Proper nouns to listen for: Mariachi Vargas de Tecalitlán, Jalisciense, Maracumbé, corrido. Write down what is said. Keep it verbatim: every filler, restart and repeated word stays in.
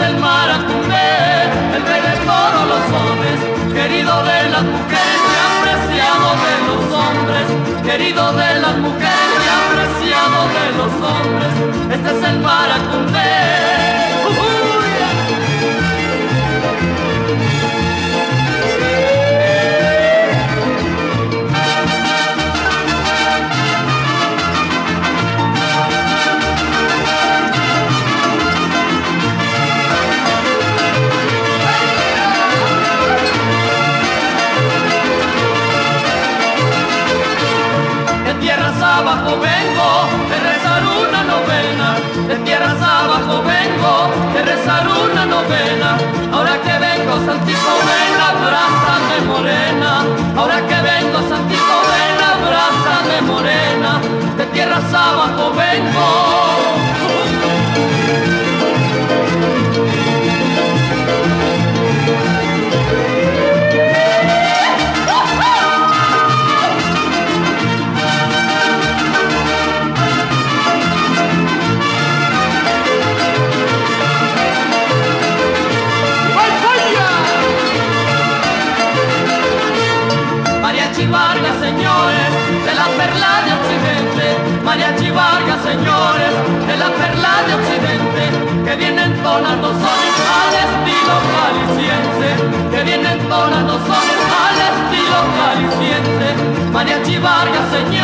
es el maracumbé, el rey de todos los hombres, querido de las mujeres y apreciado de los hombres, querido de las mujeres y apreciado de los hombres, este es el maracumbé. Abajo vengo de rezar una novena, de tierras abajo vengo de rezar una novena, ahora que vengo santito ven, abrázame morena, ahora que vengo santito ven, abrázame morena, de tierras abajo vengo. Mariachi Vargas, señores, de la perla de Occidente, Mariachi Vargas, señores, de la perla de Occidente, que vienen entonando sones al estilo jalisciense, que vienen entonando sones al estilo jalisciense, Mariachi Vargas, señores.